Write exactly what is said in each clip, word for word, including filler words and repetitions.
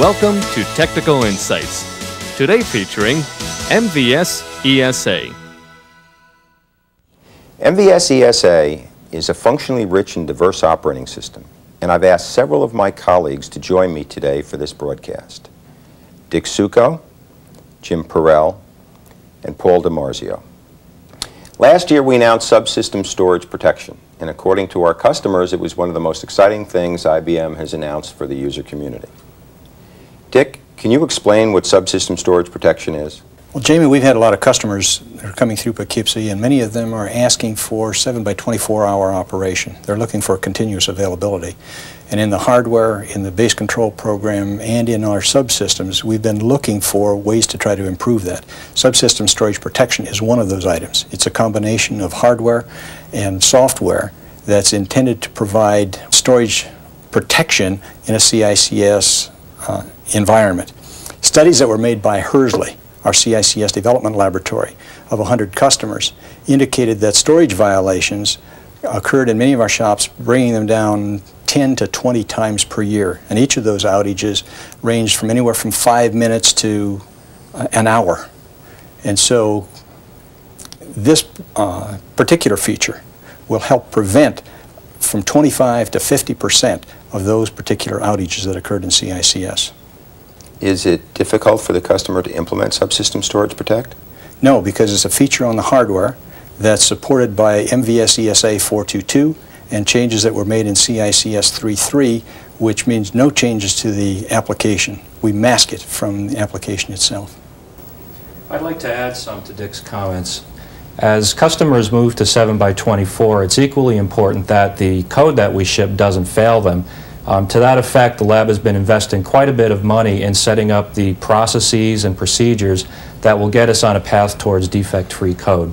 Welcome to Technical Insights, today featuring M V S E S A. M V S E S A is a functionally rich and diverse operating system, and I've asked several of my colleagues to join me today for this broadcast. Dick Suko, Jim Porell, and Paul DiMarzio. Last year we announced subsystem storage protection, and according to our customers it was one of the most exciting things I B M has announced for the user community. Dick, can you explain what subsystem storage protection is? Well, Jamie, we've had a lot of customers that are coming through Poughkeepsie, and many of them are asking for seven by twenty-four hour operation. They're looking for continuous availability. And in the hardware, in the base control program, and in our subsystems, we've been looking for ways to try to improve that. Subsystem storage protection is one of those items. It's a combination of hardware and software that's intended to provide storage protection in a C I C S uh, environment. Studies that were made by Hursley, our C I C S development laboratory, of one hundred customers indicated that storage violations occurred in many of our shops, bringing them down ten to twenty times per year. And each of those outages ranged from anywhere from five minutes to uh, an hour. And so this uh, particular feature will help prevent from twenty-five to fifty percent of those particular outages that occurred in C I C S. Is it difficult for the customer to implement subsystem storage protect? No, because it's a feature on the hardware that's supported by M V S E S A four twenty-two and changes that were made in C I C S three three, which means no changes to the application. We mask it from the application itself. I'd like to add some to Dick's comments. As customers move to seven by twenty-four, it's equally important that the code that we ship doesn't fail them. Um, to that effect, the lab has been investing quite a bit of money in setting up the processes and procedures that will get us on a path towards defect-free code.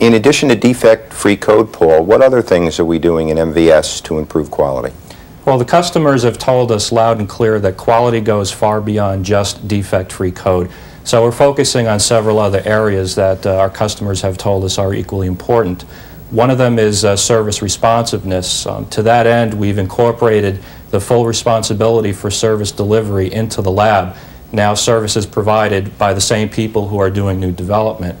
In addition to defect-free code, Paul, what other things are we doing in M V S to improve quality? Well, the customers have told us loud and clear that quality goes far beyond just defect-free code. So we're focusing on several other areas that uh, our customers have told us are equally important. One of them is uh, service responsiveness. Um, to that end, we've incorporated the full responsibility for service delivery into the lab. Now service is provided by the same people who are doing new development.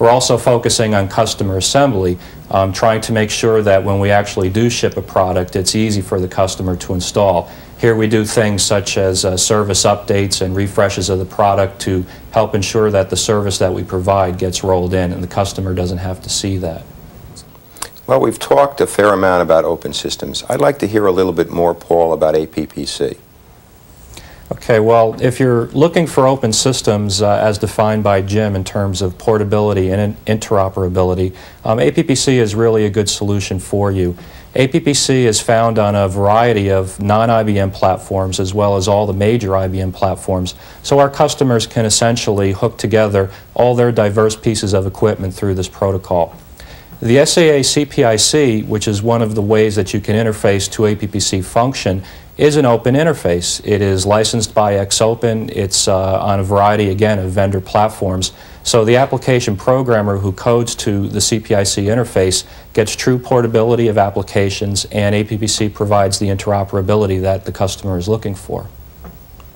We're also focusing on customer assembly, um, trying to make sure that when we actually do ship a product, it's easy for the customer to install. Here we do things such as uh, service updates and refreshes of the product to help ensure that the service that we provide gets rolled in and the customer doesn't have to see that. Well, we've talked a fair amount about open systems. I'd like to hear a little bit more, Paul, about A P P C. Okay, well, if you're looking for open systems uh, as defined by Jim in terms of portability and interoperability, um, A P P C is really a good solution for you. A P P C is found on a variety of non I B M platforms as well as all the major I B M platforms, so our customers can essentially hook together all their diverse pieces of equipment through this protocol. The S A A C P I C, which is one of the ways that you can interface to A P P C function, is an open interface. It is licensed by X Open. It's uh, on a variety, again, of vendor platforms. So the application programmer who codes to the C P I C interface gets true portability of applications, and A P P C provides the interoperability that the customer is looking for.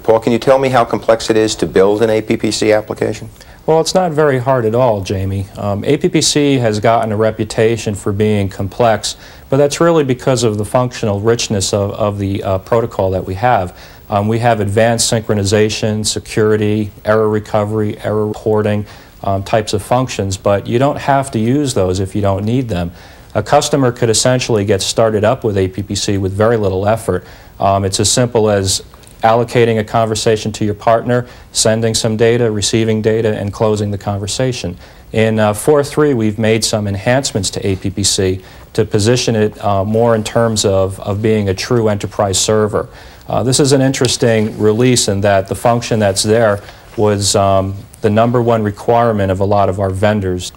Paul, can you tell me how complex it is to build an A P P C application? Well, it's not very hard at all, Jamie. Um, A P P C has gotten a reputation for being complex, but that's really because of the functional richness of, of the uh, protocol that we have. Um, we have advanced synchronization, security, error recovery, error reporting um, types of functions, but you don't have to use those if you don't need them. A customer could essentially get started up with A P P C with very little effort. Um, it's as simple as allocating a conversation to your partner, sending some data, receiving data, and closing the conversation. In uh, four point three, we've made some enhancements to A P P C to position it uh, more in terms of, of being a true enterprise server. Uh, this is an interesting release in that the function that's there was um, the number one requirement of a lot of our vendors.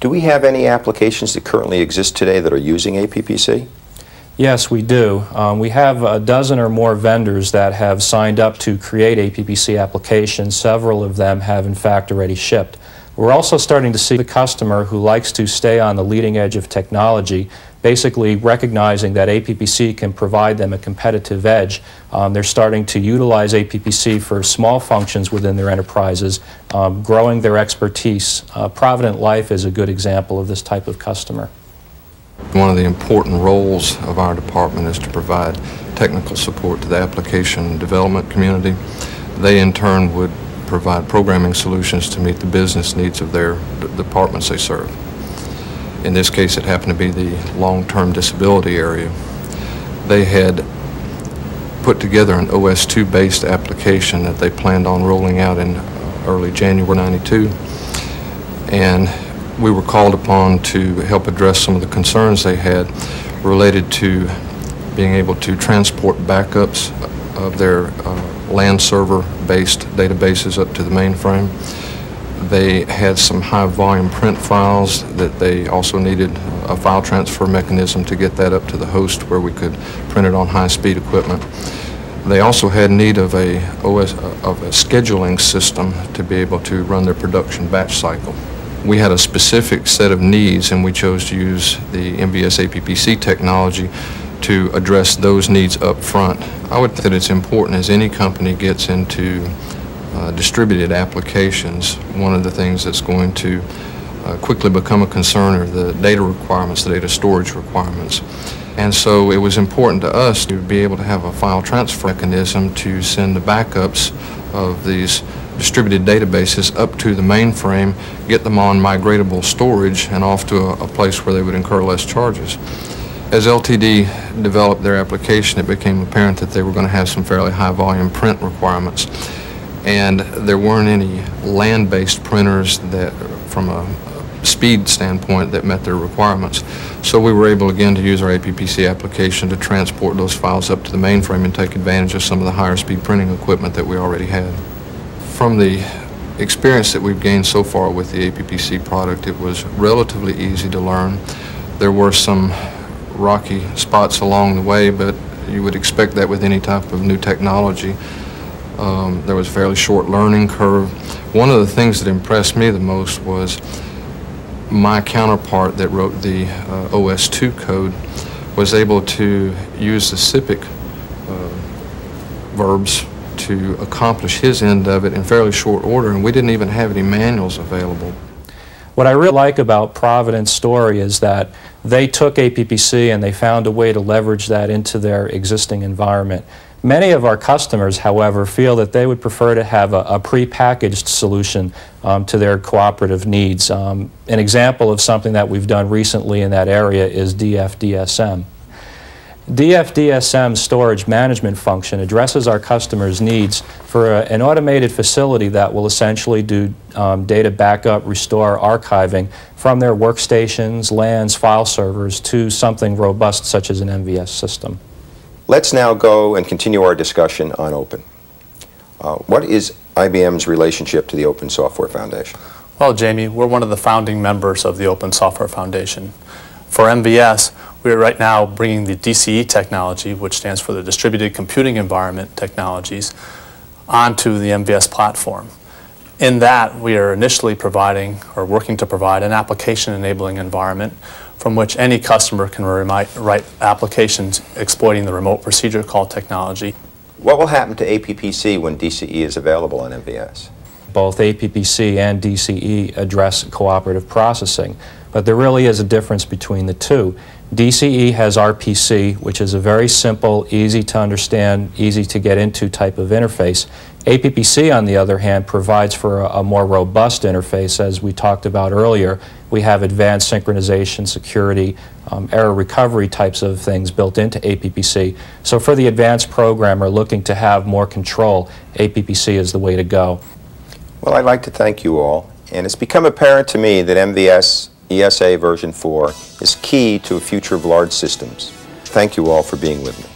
Do we have any applications that currently exist today that are using A P P C? Yes, we do. Um, we have a dozen or more vendors that have signed up to create A P P C applications. Several of them have, in fact, already shipped. We're also starting to see the customer who likes to stay on the leading edge of technology basically recognizing that A P P C can provide them a competitive edge. Um, they're starting to utilize A P P C for small functions within their enterprises, um, growing their expertise. Uh, Provident Life is a good example of this type of customer. One of the important roles of our department is to provide technical support to the application development community. They in turn would provide programming solutions to meet the business needs of their departments they serve. In this case, it happened to be the long-term disability area. They had put together an O S two based application that they planned on rolling out in early January ninety-two, and we were called upon to help address some of the concerns they had related to being able to transport backups of their uh, LAN server based databases up to the mainframe. They had some high volume print files that they also needed a file transfer mechanism to get that up to the host where we could print it on high speed equipment. They also had need of a, O S, of a scheduling system to be able to run their production batch cycle. We had a specific set of needs and we chose to use the M V S A P P C technology to address those needs up front. I would think that it's important as any company gets into Uh, distributed applications, one of the things that's going to uh, quickly become a concern are the data requirements, the data storage requirements. And so it was important to us to be able to have a file transfer mechanism to send the backups of these distributed databases up to the mainframe, get them on migratable storage and off to a, a place where they would incur less charges. As L T D developed their application, it became apparent that they were going to have some fairly high volume print requirements. And there weren't any land-based printers that, from a speed standpoint, that met their requirements. So we were able again to use our A P P C application to transport those files up to the mainframe and take advantage of some of the higher speed printing equipment that we already had. From the experience that we've gained so far with the A P P C product, it was relatively easy to learn. There were some rocky spots along the way, but you would expect that with any type of new technology. Um, there was a fairly short learning curve. One of the things that impressed me the most was my counterpart that wrote the uh, O S two code was able to use the C I C S uh, verbs to accomplish his end of it in fairly short order, and we didn't even have any manuals available. What I really like about Provident's story is that they took A P P C and they found a way to leverage that into their existing environment. Many of our customers, however, feel that they would prefer to have a, a prepackaged solution um, to their cooperative needs. Um, an example of something that we've done recently in that area is D F D S M. D F D S M storage management function addresses our customers' needs for a, an automated facility that will essentially do um, data backup, restore, archiving from their workstations, LANs, file servers to something robust such as an M V S system. Let's now go and continue our discussion on Open. Uh, what is I B M's relationship to the Open Software Foundation? Well, Jamie, we're one of the founding members of the Open Software Foundation. For M V S, we're right now bringing the D C E technology, which stands for the Distributed Computing Environment Technologies, onto the M V S platform. In that, we are initially providing, or working to provide, an application-enabling environment from which any customer can write applications exploiting the remote procedure call technology. What will happen to A P P C when D C E is available on M V S? Both A P P C and D C E address cooperative processing, but there really is a difference between the two. D C E has R P C, which is a very simple, easy to understand, easy to get into type of interface. A P P C, on the other hand, provides for a, a more robust interface. As we talked about earlier, we have advanced synchronization, security, um, error recovery types of things built into A P P C. So for the advanced programmer looking to have more control, A P P C is the way to go. Well, I'd like to thank you all, and it's become apparent to me that M V S E S A version four is key to a future of large systems. Thank you all for being with me.